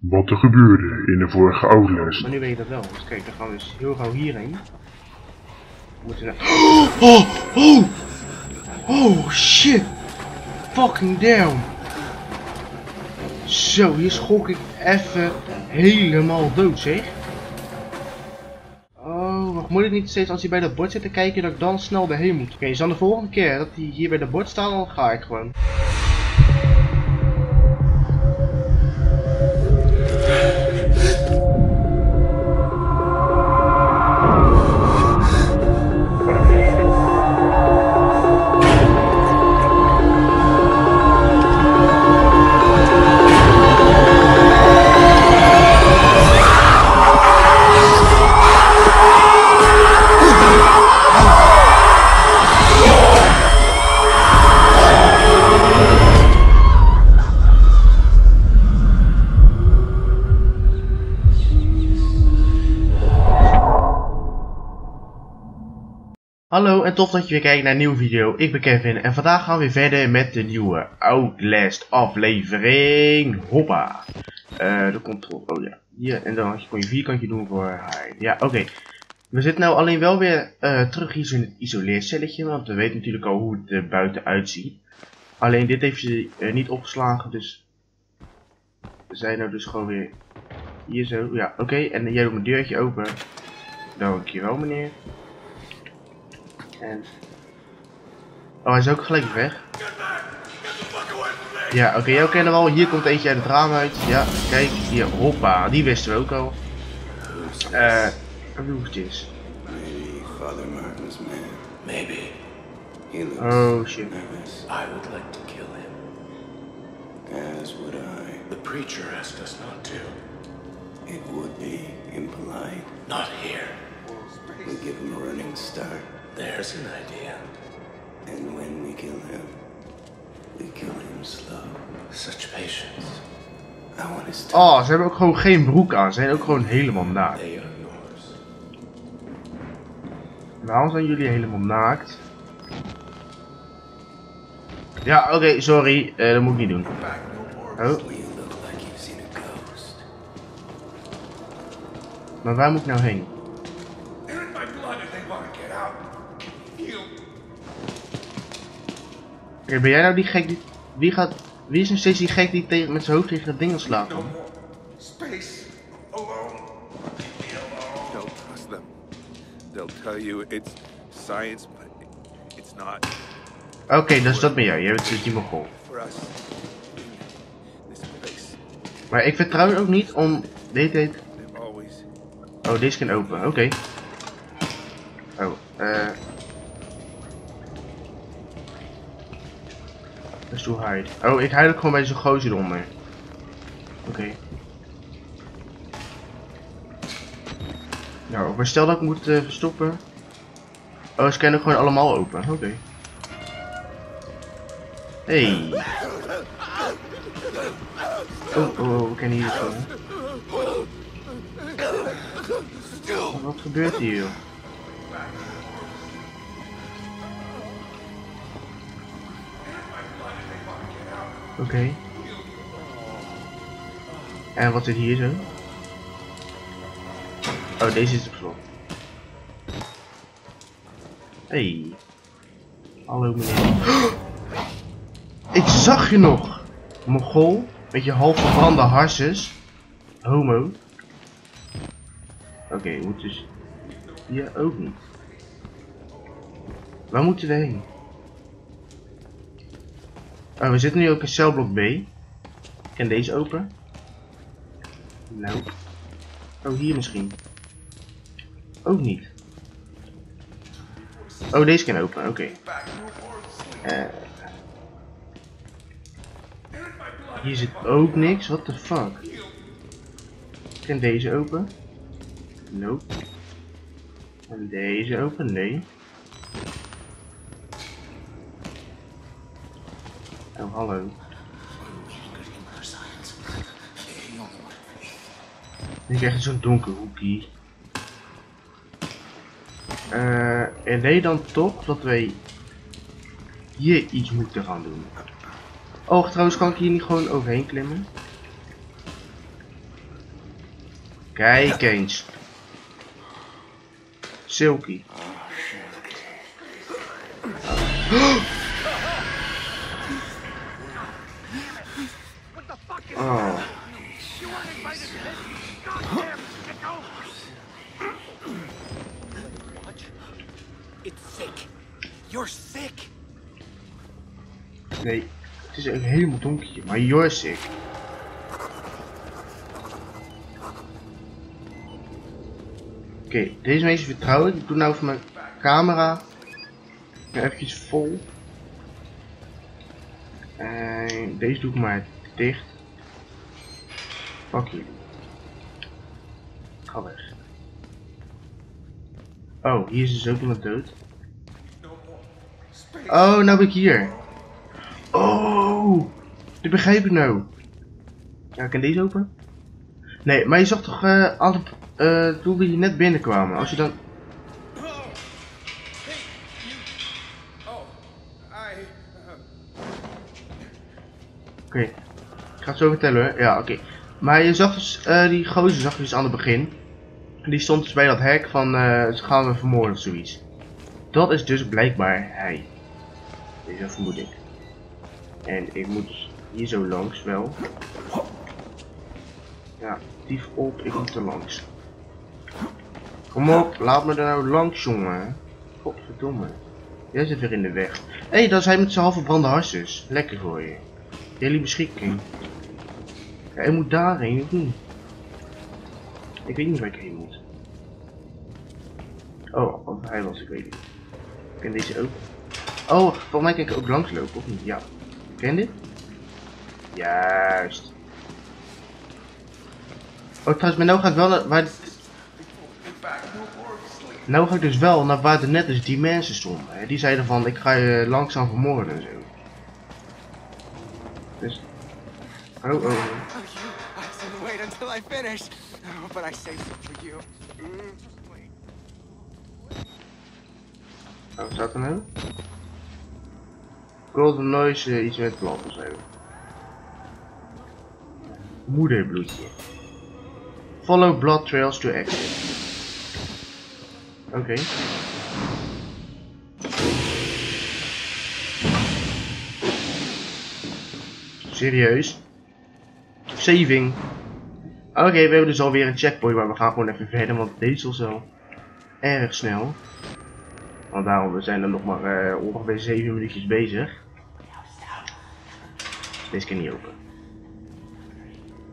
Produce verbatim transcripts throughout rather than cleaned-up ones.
wat er gebeurde in de vorige Outlast. Maar nu weet je dat wel. Dus kijk, dan gaan we dus heel gauw hierheen. Moeten we... Oh! Oh! Oh shit! Fucking down! Zo, hier schok ik even helemaal dood, zeg. Oh, wacht, moet ik niet steeds als hij bij dat bord zit te kijken dat ik dan snel daarheen moet? Oké, okay, dus dan de volgende keer dat hij hier bij dat bord staat, dan ga ik gewoon. Hallo en tof dat je weer kijkt naar een nieuwe video. Ik ben Kevin en vandaag gaan we weer verder met de nieuwe Outlast aflevering. Hoppa. Uh, de control. Oh ja. Hier en dan kon je een vierkantje doen voor hide. Ja, oké. Okay. We zitten nou alleen wel weer uh, terug hier in het isoleercelletje. Want we weten natuurlijk al hoe het er buiten uitziet. Alleen dit heeft ze uh, niet opgeslagen. Dus we zijn nou dus gewoon weer hier zo. Ja, oké. Okay. En jij doet mijn deurtje open. Dank je wel, meneer. En... Oh, hij is ook gelijk weg. Ja, oké, okay, jij kennen we al. Hier komt eentje uit het raam uit. Ja, kijk, hier, hoppa. Die wisten we ook al. Eh, roertjes. Oh, shit. I would like to kill him. As would I. The preacher asked us not to. It would be impolite. Not here. We give him a running start. There's an idea. And when we kill him, we kill him slow. Such patience. I want to stop. Oh, ze hebben ook gewoon geen broek aan. Ze zijn ook gewoon helemaal naakt. Waarom zijn jullie helemaal naakt? Ja, oké, okay, sorry. Uh, dat moet ik niet doen. Oh. Maar waar moet ik nou heen? Oké, ben jij nou die gek die... Wie gaat... Wie is nog steeds die gek die tegen, met zijn hoofd tegen dat ding gaat slapen? Space. Alone. Don't trust them. They'll tell you it's science, but it's not. Oké, okay, dus dat ben jij. Jij bent dus die mogol. Maar ik vertrouw je ook niet om... Dit heet... Oh, deze kan open. Oké. Okay. Oh, eh... Uh... Dus hoe hide. Oh, ik hide ook gewoon bij zo'n gozer eronder. Oké. Okay. Nou, maar stel dat ik moet uh, verstoppen. Oh, ze kunnen gewoon allemaal open. Oké. Okay. Hey. Oh, oh, oh, we kunnen hier komen. Oh, wat gebeurt hier, joh? Oké. Okay. En wat zit hier zo? Oh, deze is op slot. Hey. Hallo meneer. Ik zag je nog! Mogol, met je half verbrande harses. Homo. Oké, okay, moet dus... Hier ook niet. Waar moeten we heen? Oh, we zitten nu ook in celblok B. Ik kan deze open. Nou. Oh, hier misschien. Ook niet. Oh, deze kan open, oké. Okay. Uh. Hier zit ook niks, what the fuck. Ik kan deze open. Nope. En deze open, nee. Oh, hallo. Ik krijg echt zo'n donker hoekie. Uh, en nee dan toch dat wij hier iets moeten gaan doen. Oh, trouwens kan ik hier niet gewoon overheen klimmen? Kijk eens. Silky. Oh. Nee, het is een helemaal donkertje, maar you're sick. Oké, okay, deze mensen vertrouwen. Ik doe nou van mijn camera. Even vol. En deze doe ik maar dicht. Fuck you. Ga weg. Oh, hier is dus ook iemand dood. Oh, nou ben ik hier. Oh, dat begrijp ik nou. Ja, kan deze open? Nee, maar je zag toch uh, altijd uh, toen we hier net binnenkwamen. Als je dan... Oké, okay. Ik ga het zo vertellen hoor. Ja, oké. Okay. Maar je zag dus, uh, die gozer zag je dus aan het begin. Die stond dus bij dat hek van uh, ze gaan we vermoorden of zoiets. Dat is dus blijkbaar hij. Deze vermoed ik. En ik moet hier zo langs wel. Ja, dief op, ik moet er langs. Kom op, laat me er nou langs, jongen. Godverdomme. Jij zit weer in de weg. Hé, hey, dat is hij met zijn half verbrande harses. Lekker voor je. Jullie beschikking. Ja, hij moet daarheen, of niet? Ik weet niet waar ik heen moet. Oh, of hij was, ik weet niet. Ik ken deze ook. Oh, volgens mij kan ik ook langs lopen, of niet? Ja. Ken dit? Juist. Oh, trouwens, maar nou ga ik wel naar waar... Nou ga ik dus wel naar waar er net dus die mensen stonden. Hè? Die zeiden van, ik ga je langzaam vermoorden en zo. Dus... Oh, oh. Oh, wat staat er nou? Golden Noise, uh, iets met plat of zo. Moederbloedje. Follow blood trails to exit. Oké. Okay. Serieus? Saving. Oké, okay, we hebben dus alweer een checkpoint, maar we gaan gewoon even verder, want deze was wel erg snel. Want daarom, we zijn er nog maar uh, ongeveer zeven minuutjes bezig. Deze kan niet open.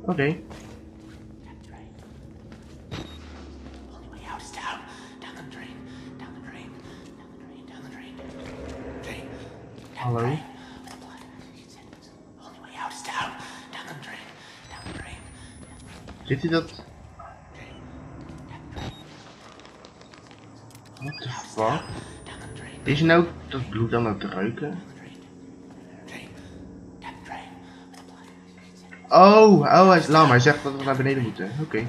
Oké. Okay. Hallo. Zit hij dat? What the fuck? Is er nou dat bloed dan aan het ruiken? Oh, oh, hij is lam. Hij zegt dat we naar beneden moeten. Oké. Okay.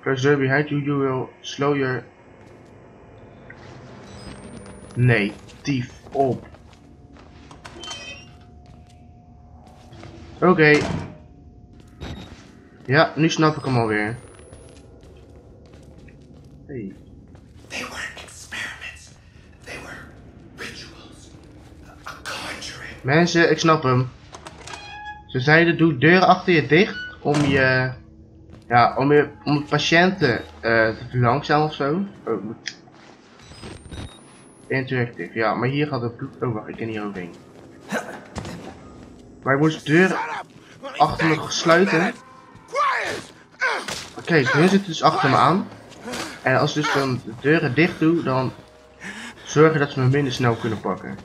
Press there behind you, you will slow your... Nee, dief op. Oké. Okay. Ja, nu snap ik hem alweer. Hey. They weren't experiments. They were rituals. A conjuring. Mensen, ik snap hem. Ze zeiden doe deuren achter je dicht om je, ja, om je, om de patiënten uh, te verlangzamen of zo. Oh, moet... Interactive, ja, maar hier gaat het bloed. Oh wacht, ik ken hier ook heen. Maar ik moest de deur achter me sluiten. Oké, okay, nu zit dus achter me aan. En als ik dus dan de deuren dicht doe, dan zorgen dat ze me minder snel kunnen pakken.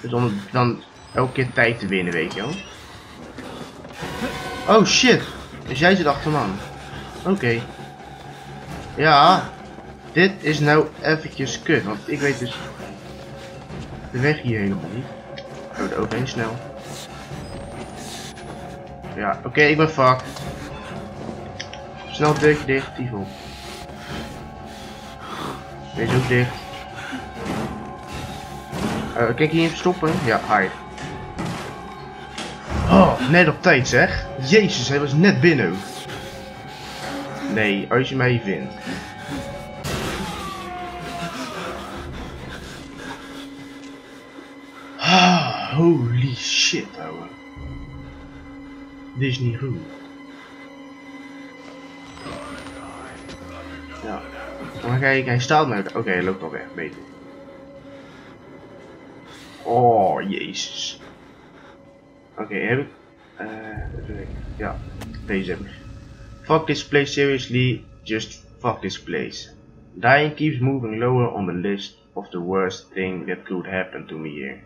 Dus om dan elke keer tijd te winnen, weet je wel. Oh shit, dus jij zit achter me aan. Oké. Okay. Ja, dit is nou eventjes kut, want ik weet dus de weg hier helemaal niet. Oh, de ook heen snel. Ja, oké, okay, ik ben fucked. Snel deurtje dicht, dief op. Deze ook dicht. Uh, kan ik hier even stoppen? Ja, hide. Oh. Net op tijd zeg. Jezus, hij was net binnen. Nee, als je mij vindt. Ah, holy shit, ouwe. Dit is niet goed. Ja. Maar kijk, hij staat nou. Oké, okay, hij loopt al weg. Beter. Oh, jezus. Oké, okay, heb ik. Uh, ja, deze heb ik. Fuck this place, seriously. Just fuck this place. Dying keeps moving lower on the list of the worst thing that could happen to me here.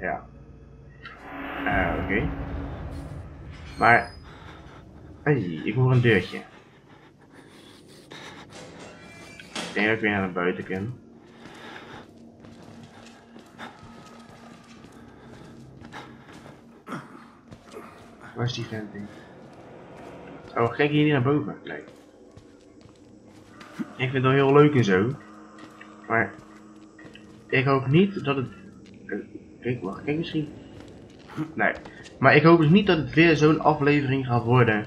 Ja. Uh, Oké. Okay. Maar. Hey, ik hoor een deurtje. Ik denk dat ik weer naar buiten kan. Waar is die venting? Oh, kijk hier niet naar boven. Nee. Ik vind het wel heel leuk en zo. Maar ik hoop niet dat het... Kijk, wacht, kijk misschien... Nee. Maar ik hoop dus niet dat het weer zo'n aflevering gaat worden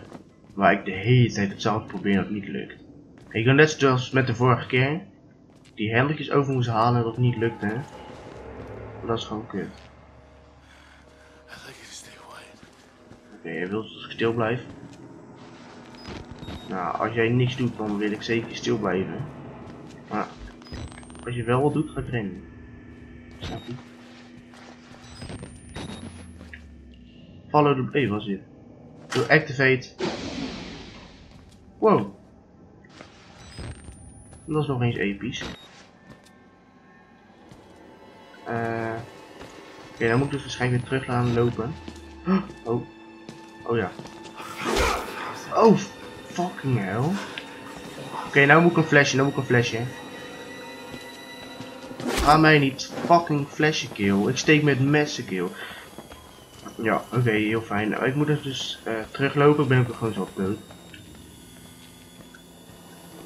waar ik de hele tijd hetzelfde probeer en het niet lukt. Ik ben net zoals met de vorige keer die hendeltjes over moest halen dat het niet lukte. Maar dat is gewoon kut. Oké, okay, je wilt dat ik stil blijf? Nou, als jij niks doet, dan wil ik zeker stil blijven. Maar als je wel wat doet, ga ik rennen. Snap je? Follow the... Hey, wat is dit? Doe activate. Wow. Dat is nog eens episch. Uh... Oké, okay, dan moet ik dus waarschijnlijk weer terug gaan lopen. Oh. Oh ja. Oh, fucking hell. Oké, okay, nou moet ik een flesje, nou moet ik een flesje. Ga mij niet fucking flesje kill. Ik steek met messen kill. Ja, oké, okay, heel fijn. Ik moet dus uh, teruglopen, ik ben ook gewoon zo dood.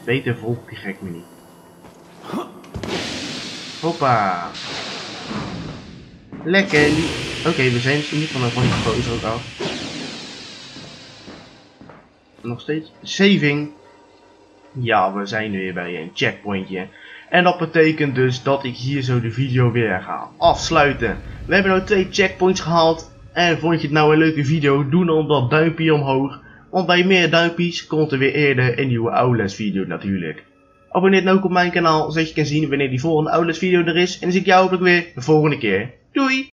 Beter volgt die gek me niet. Hoppa. Lekker. Oké, okay, we zijn misschien niet van een grote ook af. Nog steeds saving. Ja, we zijn weer bij een checkpointje. En dat betekent dus dat ik hier zo de video weer ga afsluiten. We hebben nou twee checkpoints gehaald. En vond je het nou een leuke video? Doe dan dat duimpje omhoog. Want bij meer duimpjes komt er weer eerder een nieuwe Outlast video natuurlijk. Abonneer dan ook op mijn kanaal zodat je kan zien wanneer die volgende Outlast video er is. En dan zie ik jou hopelijk weer de volgende keer. Doei!